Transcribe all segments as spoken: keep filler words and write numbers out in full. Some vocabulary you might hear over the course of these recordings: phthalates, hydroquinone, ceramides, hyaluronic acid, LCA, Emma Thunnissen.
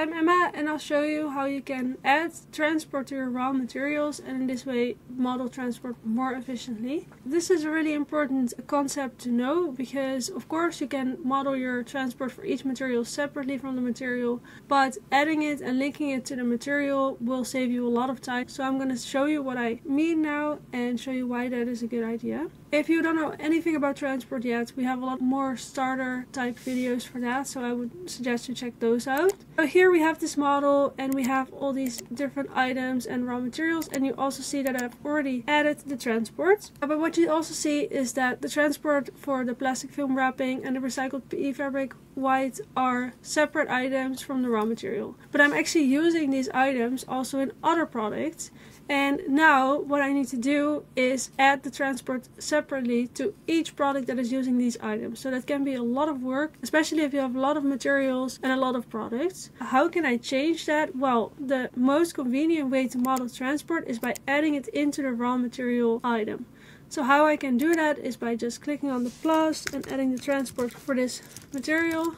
I'm Emma, and I'll show you how you can add transport to your raw materials and in this way model transport more efficiently. This is a really important concept to know because of course you can model your transport for each material separately from the material, but adding it and linking it to the material will save you a lot of time. So I'm going to show you what I mean now and show you why that is a good idea. If you don't know anything about transport yet, we have a lot more starter type videos for that, so I would suggest you check those out. So here we have this model and we have all these different items and raw materials, and you also see that I've already added the transport. But what you also see is that the transport for the plastic film wrapping and the recycled P E fabric white are separate items from the raw material. But I'm actually using these items also in other products, and now what I need to do is add the transport separately to each product that is using these items. So that can be a lot of work, especially if you have a lot of materials and a lot of products. How can I change that? Well, the most convenient way to model transport is by adding it into the raw material item. So how I can do that is by just clicking on the plus and adding the transport for this material,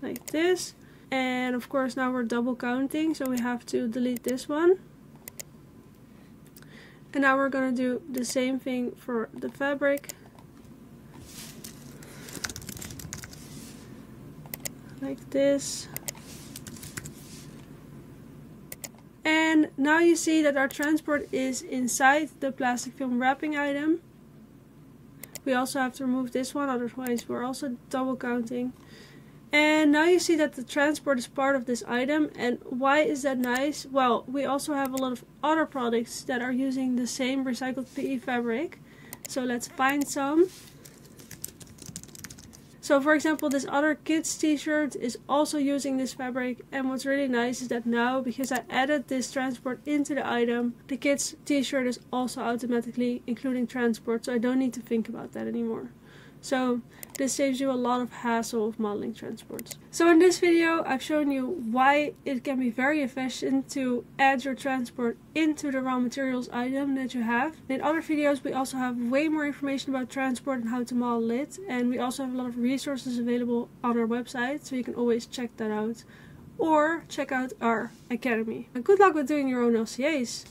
like this. And of course now we're double counting, so we have to delete this one. And now we're going to do the same thing for the fabric, like this. And now you see that our transport is inside the plastic film wrapping item. We also have to remove this one, otherwise we're also double counting. And now you see that the transport is part of this item. And why is that nice? Well, we also have a lot of other products that are using the same recycled P E fabric. So let's find some. So for example, this other kids t-shirt is also using this fabric, and what's really nice is that now, because I added this transport into the item, the kids t-shirt is also automatically including transport, so I don't need to think about that anymore. So this saves you a lot of hassle of modeling transports. So in this video I've shown you why it can be very efficient to add your transport into the raw materials item that you have. In other videos we also have way more information about transport and how to model it, and we also have a lot of resources available on our website, so you can always check that out or check out our academy. And good luck with doing your own L C As!